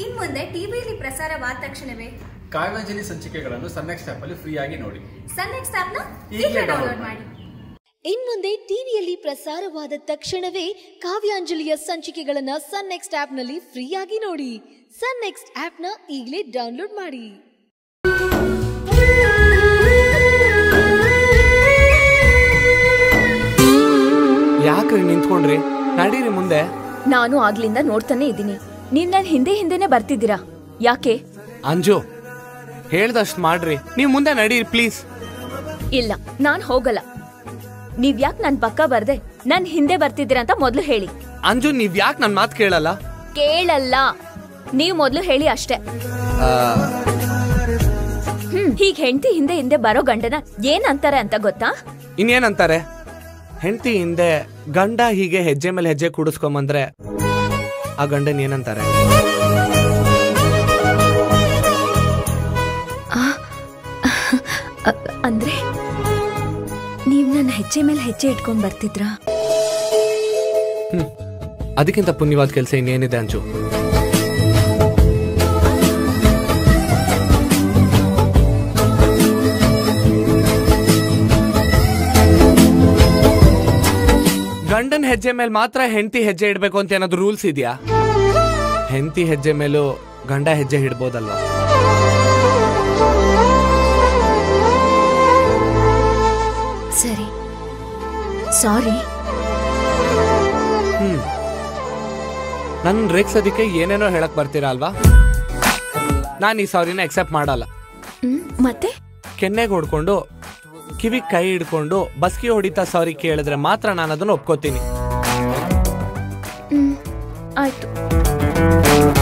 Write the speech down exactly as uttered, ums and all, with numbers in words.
इन मुंदे टीवीली प्रसारवाद तक्षणवे काव्यांजಲಿ संचिकेगळन्नु ಸನ್ನೆಕ್ಸ್ಟ್ ಆಪ್ ಅಲ್ಲಿ ಫ್ರೀ ಆಗಿ ನೋಡಿ। ಸನ್ನೆಕ್ಸ್ಟ್ ಆಪ್ ನ ಈಗಲೇ ಡೌನ್ಲೋಡ್ ಮಾಡಿ। ಇನ್ ಮುಂದೆ ಟಿವಿಯಲ್ಲಿ ಪ್ರಸಾರವಾದ ತಕ್ಷಣವೇ ಕಾವ್ಯಾಂಜಲಿಯ ಸಂಚಿಕೆಗಳನ್ನು ಸನ್ನೆಕ್ಸ್ಟ್ ಆಪ್ ನಲ್ಲಿ ಫ್ರೀ ಆಗಿ ನೋಡಿ। ಸನ್ನೆಕ್ಸ್ಟ್ ಆಪ್ ನ ಈಗಲೇ ಡೌನ್ಲೋಡ್ ಮಾಡಿ। ಯಾಕೆ ನಿಂತ್ಕೊಂಡ್ರಿ, ನಡೀರಿ ಮುಂದೆ। ನಾನು ಆಗ್ಲಿಂದ ನೋಡ್ತಾನೆ ಇದ್ದೀನಿ, ನೀವು ನನ್ನ ಹಿಂದೆ ಹಿಂದೆನೇ ಬರ್ತಿದ್ದೀರಾ ಯಾಕೆ? ಅಂಜು ಹೇಳ್ದಷ್ಟು ಮಾಡ್ರಿ, ನೀವು ಮುಂದೆ ನಡೀರಿ ಪ್ಲೀಸ್। ಇಲ್ಲ ನಾನು ಹೋಗಲ್ಲ, ನೀವು ಯಾಕೆ ನನ್ನ ಪಕ್ಕ ಬರ್ದೆ ನನ್ನ ಹಿಂದೆ ಬರ್ತಿದ್ದೀರಾ ಅಂತ ಮೊದಲು ಹೇಳಿ। ಅಂಜು ನೀವು ಯಾಕೆ ನನ್ನ ಮಾತು ಕೇಳಲ್ಲ? ಕೇಳಲ್ಲ ನೀವು ಮೊದಲು ಹೇಳಿ ಅಷ್ಟೇ। ಹೀಗೆ ಹೆಂಡತಿ ಹಿಂದೆ ಹಿಂದೆ ಬರೋ ಗಂಡನ ಏನಂತಾರೆ ಅಂತ ಗೊತ್ತಾ? ಇನ್ನೇನಂತಾರೆ? ಹೆಂಡತಿ ಹಿಂದೆ ಗಂಡ ಹೀಗೆ ಹೆಜ್ಜೆ ಮೇಲೆ ಹೆಜ್ಜೆ ಕೂಡಿಸ್ಕೊಂಬಂದ್ರೆ ಆ ಗಂಡನ್ ಏನಂತಾರೆ? ಅಂದ್ರೆ ನೀವ್ ನನ್ನ ಹೆಜ್ಜೆ ಮೇಲೆ ಹೆಜ್ಜೆ ಇಟ್ಕೊಂಡ್ ಬರ್ತಿದ್ರಾ? ಅದಕ್ಕಿಂತ ಪುಣ್ಯವಾದ ಕೆಲಸ ಇನ್ನೇನಿದೆ ಅಂಜು? ಗಂಡನ ಹೆಜ್ಜೆ ಮೇಲೆ ಮಾತ್ರ ಹೆಂಡತಿ ಹೆಜ್ಜೆ ಇಡಬೇಕು ಅಂತ ಏನಾದ್ರು ರೂಲ್ಸ್ ಇದೆಯಾ? ಹೆಂಡತಿ ಹೆಜ್ಜೆ ಮೇಲೂ ಗಂಡ ಹೆಜ್ಜೆ ಇಡ್ಬೋದಲ್ವಾ? ಸರಿ ಸಾರಿ, ಹ್ಮ್ ನನ್ನ ರೇಗ್ಸೋದಕ್ಕೆ ಏನೇನೋ ಹೇಳಕ್ ಬರ್ತೀರಾ ಅಲ್ವಾ? ನಾನು ಈ ಸಾರಿನ ಎಕ್ಸೆಪ್ಟ್ ಮಾಡಲ್ಲ। ಮತ್ತೆ ಕೆನ್ನೆಗೆ ಹೊಡ್ಕೊಂಡು ಕಿವಿ ಕೈ ಹಿಡ್ಕೊಂಡು ಬಸ್ಕಿ ಹೊಡಿತಾ ಸಾರಿ ಕೇಳಿದ್ರೆ ಮಾತ್ರ ನಾನು ಅದನ್ನು ಒಪ್ಕೋತೀನಿ। ಆಯ್ತು।